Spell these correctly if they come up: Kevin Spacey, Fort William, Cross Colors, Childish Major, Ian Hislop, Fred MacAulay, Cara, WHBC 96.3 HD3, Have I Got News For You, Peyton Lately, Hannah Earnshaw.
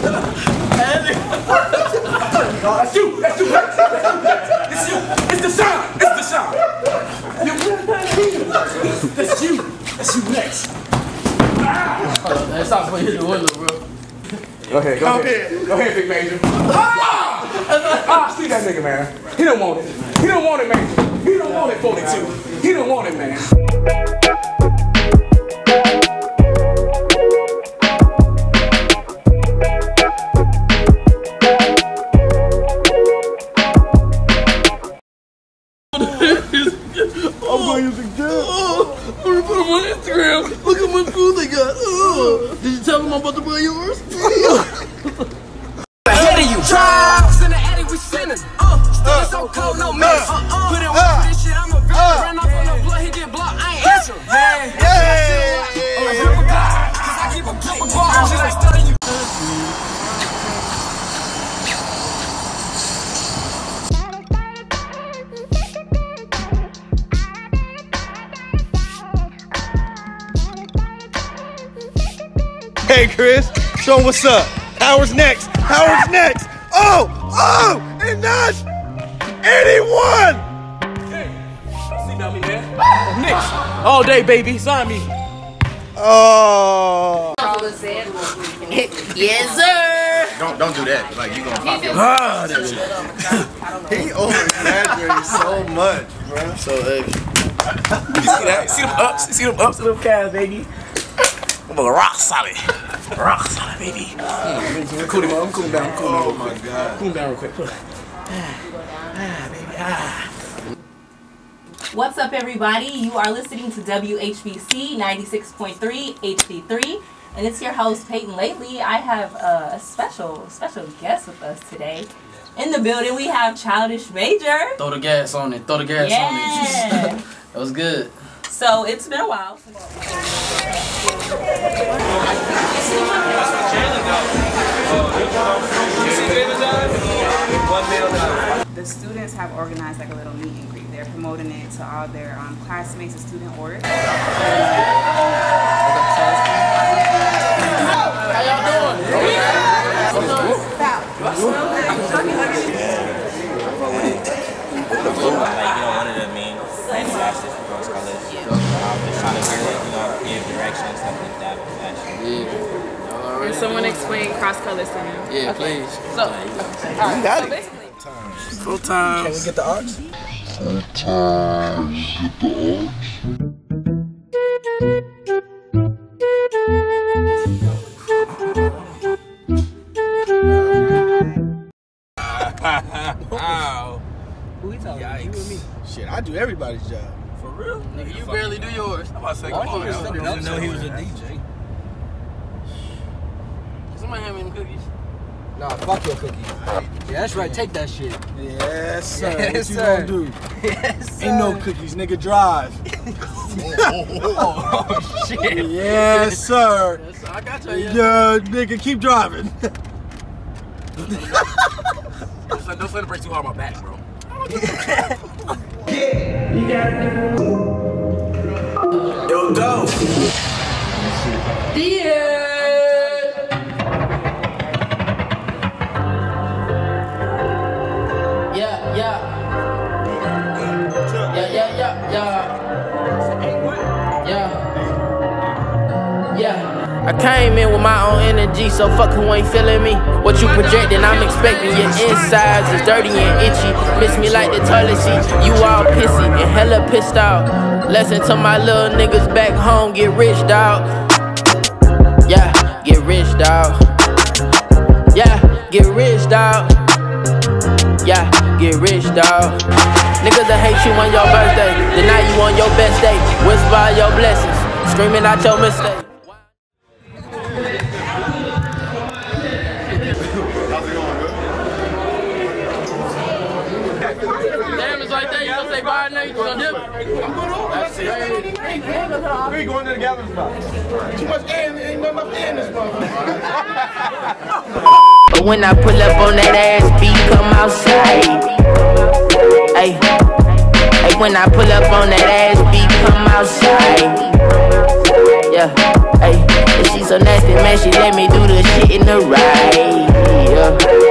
That's you! That's you! That's you! It's the sound! It's the sound! That's you! That's you next! Stop putting his window, bro. Go ahead, go ahead. Go ahead, big major. Ah! See that nigga, man. He don't want it. He don't want it, man. He don't want it, 42. He don't want it, man. Hey Chris, show him what's up. Howard's next. Howard's next. Oh, oh, and that's 81. Hey, see now me, man. Knicks all day, baby. Sign me. Oh. Yes, sir. Don't do that. Like you gonna pop your. He over-exaggerated so much, bro. So hey. You see that? See them ups, little calves, baby. I'm a rock solid, baby. Cool him up. I'm cooling down. Oh my god. Cool down real quick. Baby. What's up, everybody? You are listening to WHBC 96.3 HD3, and it's your host Peyton Lately. I have a special guest with us today. In the building, we have Childish Major. Throw the gas on it. Throw the gas on it. That was good. So it's been a while. The students have organized like a little meet and greet. They're promoting it to all their classmates and student orgs. How y'all doing? Cross Colors, yeah. Trying to give direction and stuff like that. Yeah. Can someone explain Cross Colors to him? Yeah, okay. Please. So, you got it. Full time. Can we get the arts? Full time. Get the arts. I do everybody's job. For real? Nigga, you barely do yours. I'm about to say, come on, I didn't know he was a DJ. Somebody hand me them cookies. Nah, fuck your cookies. Yeah, that's right. Take that shit. Yes, sir. Yes, what you gonna do? Yes, sir. Ain't no cookies, nigga. Drive. Oh, shit. Yes, sir. Yes, sir. I got you. Yeah, nigga, keep driving. Don't celebrate too hard on my back, bro. Yeah, you got it. Yo, go. Yeah. Yeah, yeah. Yeah, yeah, yeah, yeah. Yeah. Yeah. I came in with my own energy, so fuck who ain't feeling me. What you projecting, I'm expecting. Your insides is dirty and itchy. Miss me like the toilet seat. You all pissy and hella pissed out. Lesson to my little niggas back home. Get rich, dog. Yeah, get rich, dog. Yeah, get rich, dog. Yeah, get rich, dog. Niggas that hate you on your birthday, deny you on your best day. Whisper all your blessings, screaming out your mistake. We going to the gathering spot. Too much air, ain't nothing left in this motherfucker. But when I pull up on that ass beat, come outside. Hey, hey, when I pull up on that ass beat, come outside. Yeah. Ayy, and she so nasty, man, she let me do the shit in the right. Yeah.